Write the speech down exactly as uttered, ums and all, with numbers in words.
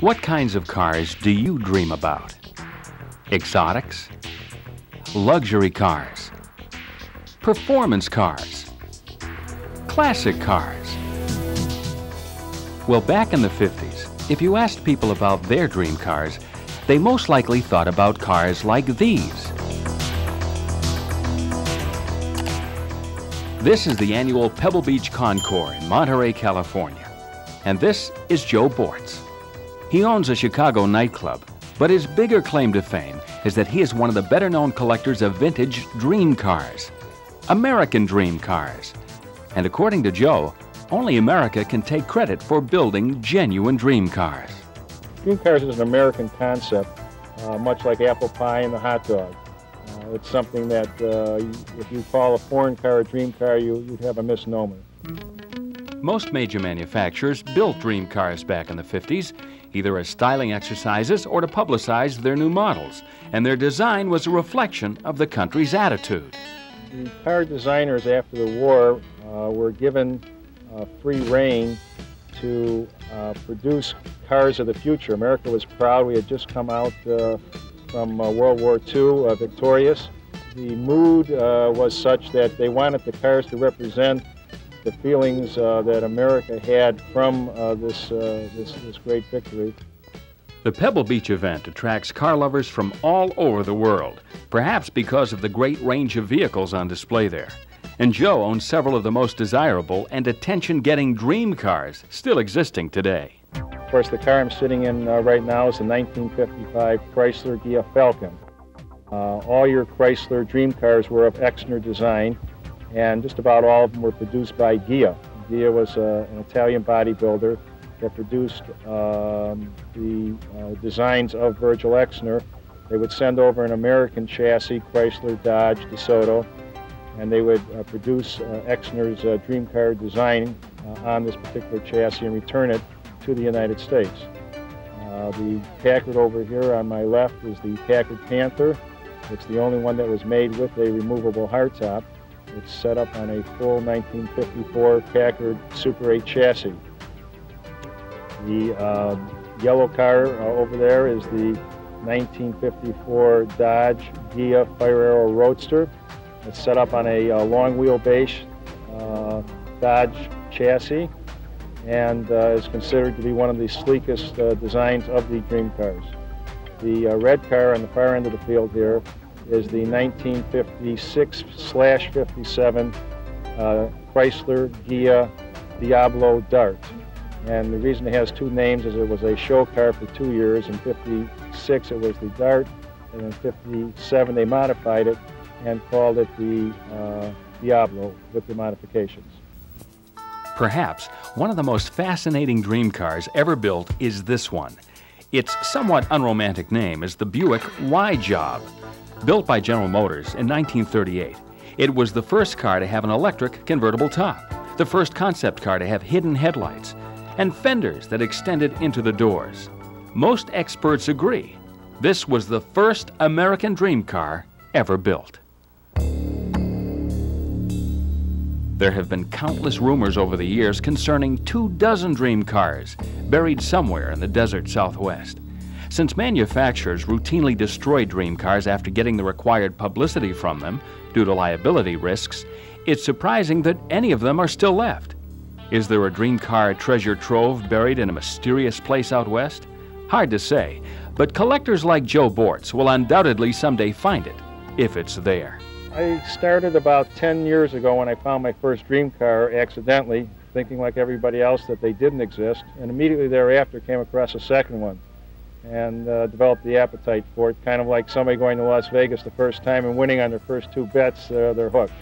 What kinds of cars do you dream about? Exotics? Luxury cars? Performance cars? Classic cars? Well, back in the fifties, if you asked people about their dream cars, they most likely thought about cars like these. This is the annual Pebble Beach Concours in Monterey, California. And this is Joe Bortz. He owns a Chicago nightclub, but his bigger claim to fame is that he is one of the better-known collectors of vintage dream cars, American dream cars. And according to Joe, only America can take credit for building genuine dream cars. Dream cars is an American concept, uh, much like apple pie and the hot dog. Uh, it's something that uh, if you call a foreign car a dream car, you, you'd have a misnomer. Most major manufacturers built dream cars back in the fifties, either as styling exercises or to publicize their new models, and their design was a reflection of the country's attitude. The car designers after the war uh, were given uh, free rein to uh, produce cars of the future. America was proud. We had just come out uh, from uh, World War Two uh, victorious. The mood uh, was such that they wanted the cars to represent the feelings uh, that America had from uh, this, uh, this, this great victory. The Pebble Beach event attracts car lovers from all over the world, perhaps because of the great range of vehicles on display there. And Joe owns several of the most desirable and attention-getting dream cars still existing today. Of course, the car I'm sitting in uh, right now is a nineteen fifty-five Chrysler Ghia Falcon. Uh, all your Chrysler dream cars were of Exner design, and just about all of them were produced by Ghia. Ghia was uh, an Italian bodybuilder that produced um, the uh, designs of Virgil Exner. They would send over an American chassis, Chrysler, Dodge, DeSoto, and they would uh, produce uh, Exner's uh, dream car design uh, on this particular chassis and return it to the United States. Uh, the Packard over here on my left is the Packard Panther. It's the only one that was made with a removable hardtop. It's set up on a full nineteen fifty-four Packard Super eight chassis. The uh, yellow car uh, over there is the nineteen fifty-four Dodge Ghia Fire Arrow Roadster. It's set up on a uh, long wheelbase uh, Dodge chassis and uh, is considered to be one of the sleekest uh, designs of the dream cars. The uh, red car on the far end of the field here is the nineteen fifty-six slash fifty-seven uh, Chrysler Ghia Diablo Dart. And the reason it has two names is it was a show car for two years. In fifty-six it was the Dart, and in fifty-seven they modified it and called it the uh, Diablo with the modifications. Perhaps one of the most fascinating dream cars ever built is this one. Its somewhat unromantic name is the Buick Y-Job. Built by General Motors in nineteen thirty-eight, it was the first car to have an electric convertible top, the first concept car to have hidden headlights, and fenders that extended into the doors. Most experts agree this was the first American dream car ever built. There have been countless rumors over the years concerning two dozen dream cars buried somewhere in the desert Southwest. Since manufacturers routinely destroy dream cars after getting the required publicity from them due to liability risks, it's surprising that any of them are still left. Is there a dream car treasure trove buried in a mysterious place out west? Hard to say, but collectors like Joe Bortz will undoubtedly someday find it, if it's there. I started about ten years ago when I found my first dream car accidentally, thinking like everybody else that they didn't exist, and immediately thereafter came across a second one. and uh, developed the appetite for it, kind of like somebody going to Las Vegas the first time and winning on their first two bets, uh, they're hooked.